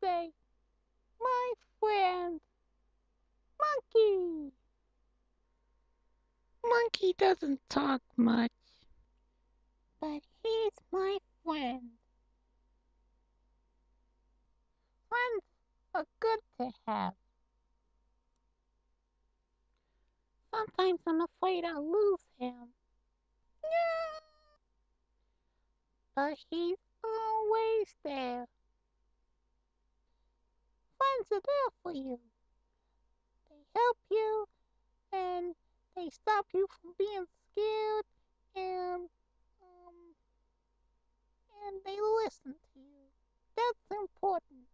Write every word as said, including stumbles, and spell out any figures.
today, my friend, Monkey. Monkey doesn't talk much, but he's my friend. Friends are good to have. Sometimes I'm afraid I'll lose him. No! But he's always there. Friends are there for you. They help you, and they stop you from being scared, and um, and they listen to you. That's important.